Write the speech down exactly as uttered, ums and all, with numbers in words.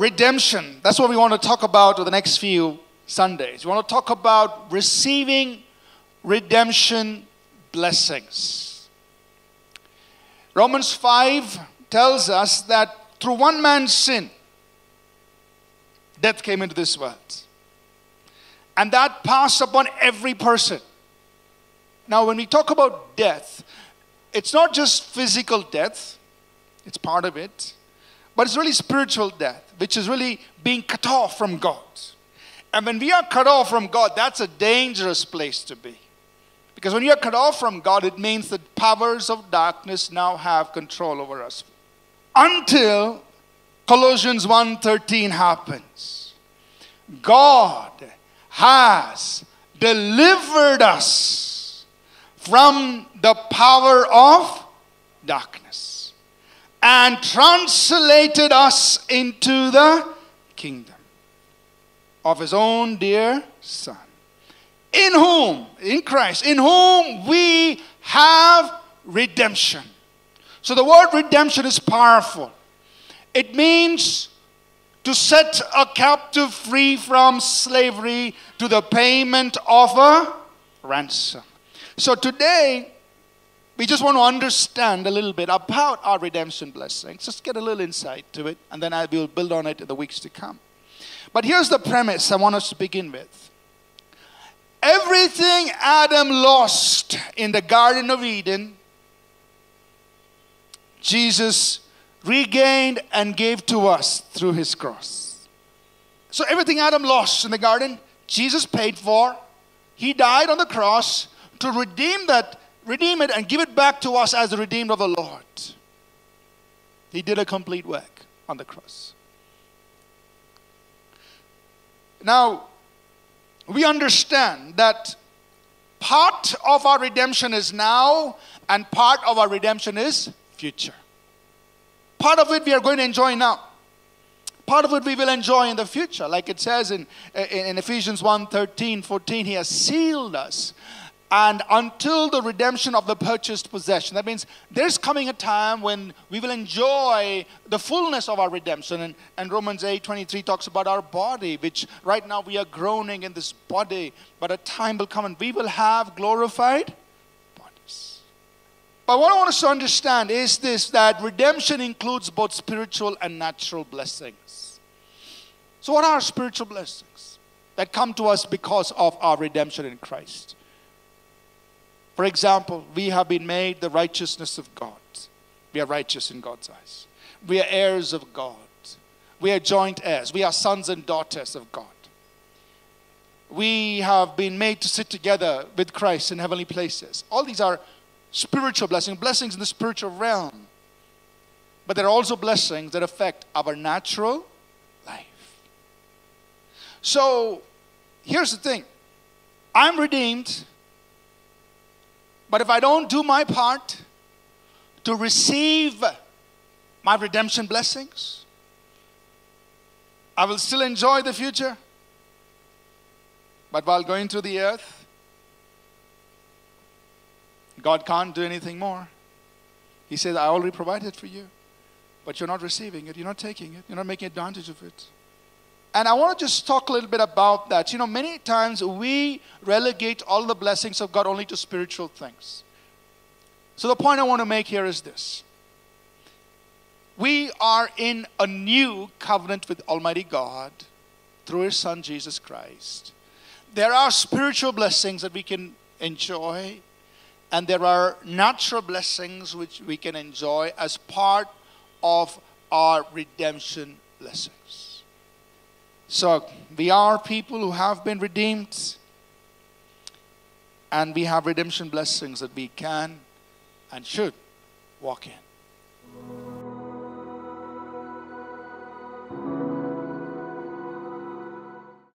redemption. That's what we want to talk about for the next few Sundays. We want to talk about receiving redemption blessings. Romans five tells us that through one man's sin, death came into this world. And that passed upon every person. Now, when we talk about death, it's not just physical death. It's part of it. But it's really spiritual death, which is really being cut off from God. And when we are cut off from God, that's a dangerous place to be. Because when you are cut off from God, it means the powers of darkness now have control over us. Until Colossians one thirteen happens. God has delivered us from the power of darkness and translated us into the kingdom of his own dear Son, in whom, in Christ, in whom we have redemption. So the word redemption is powerful. It means to set a captive free from slavery to the payment of a ransom. So today, we just want to understand a little bit about our redemption blessings. Just get a little insight to it, and then I will build on it in the weeks to come. But here's the premise I want us to begin with. Everything Adam lost in the Garden of Eden, Jesus regained and gave to us through his cross. So everything Adam lost in the garden, Jesus paid for. He died on the cross to redeem that, redeem it and give it back to us as the redeemed of the Lord. He did a complete work on the cross. Now, we understand that part of our redemption is now and part of our redemption is future. Part of it we are going to enjoy now. Part of it we will enjoy in the future. Like it says in, in Ephesians one, thirteen, fourteen, he has sealed us. And until the redemption of the purchased possession. That means there's coming a time when we will enjoy the fullness of our redemption. And, and Romans eight, twenty-three talks about our body, which right now we are groaning in this body. But a time will come and we will have glorified bodies. But what I want us to understand is this, that redemption includes both spiritual and natural blessings. So what are spiritual blessings that come to us because of our redemption in Christ? For example, we have been made the righteousness of God. We are righteous in God's eyes. We are heirs of God. We are joint heirs. We are sons and daughters of God. We have been made to sit together with Christ in heavenly places. All these are spiritual blessings, blessings in the spiritual realm. But there are also blessings that affect our natural life. So, here's the thing. I'm redeemed, but if I don't do my part to receive my redemption blessings, I will still enjoy the future. But while going through the earth, God can't do anything more. He says, I already provided for you. But you're not receiving it. You're not taking it. You're not making advantage of it. And I want to just talk a little bit about that. You know, many times we relegate all the blessings of God only to spiritual things. So the point I want to make here is this. We are in a new covenant with Almighty God through His Son, Jesus Christ. There are spiritual blessings that we can enjoy. And there are natural blessings which we can enjoy as part of our redemption blessings. So we are people who have been redeemed. And we have redemption blessings that we can and should walk in.